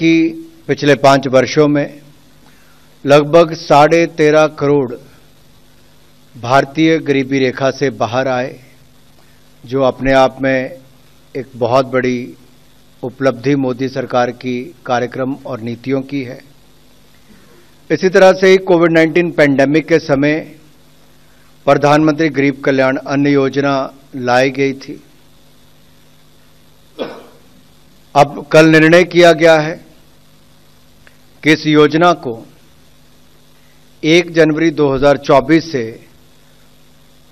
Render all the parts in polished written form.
कि पिछले 5 वर्षों में लगभग 13.5 करोड़ भारतीय गरीबी रेखा से बाहर आए, जो अपने आप में एक बहुत बड़ी उपलब्धि मोदी सरकार की कार्यक्रम और नीतियों की है। इसी तरह से ही कोविड-19 पैंडेमिक के समय प्रधानमंत्री गरीब कल्याण अन्न योजना लाई गई थी। अब कल निर्णय किया गया है कि इस योजना को 1 जनवरी 2024 से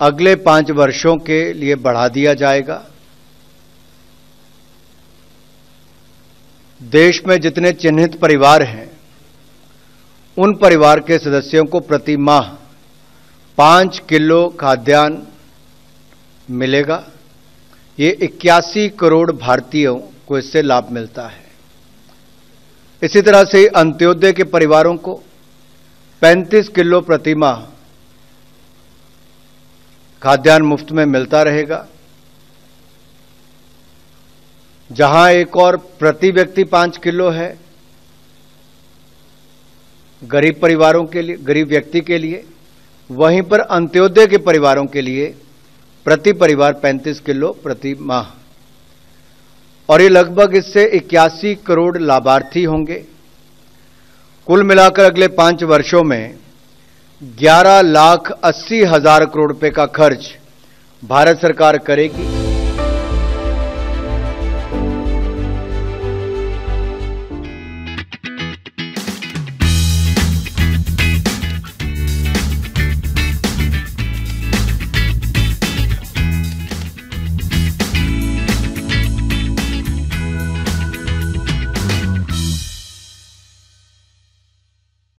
अगले 5 वर्षों के लिए बढ़ा दिया जाएगा। देश में जितने चिन्हित परिवार हैं, उन परिवार के सदस्यों को प्रति माह 5 किलो खाद्यान्न मिलेगा। ये 81 करोड़ भारतीयों को इससे लाभ मिलता है। इसी तरह से अंत्योदय के परिवारों को 35 किलो प्रति माह खाद्यान्न मुफ्त में मिलता रहेगा। जहां एक और प्रति व्यक्ति 5 किलो है गरीब परिवारों के लिए, गरीब व्यक्ति के लिए, वहीं पर अंत्योदय के परिवारों के लिए प्रति परिवार 35 किलो प्रति माह, और ये लगभग इससे 81 करोड़ लाभार्थी होंगे। कुल मिलाकर अगले 5 वर्षों में 11,80,000 करोड़ रुपए का खर्च भारत सरकार करेगी।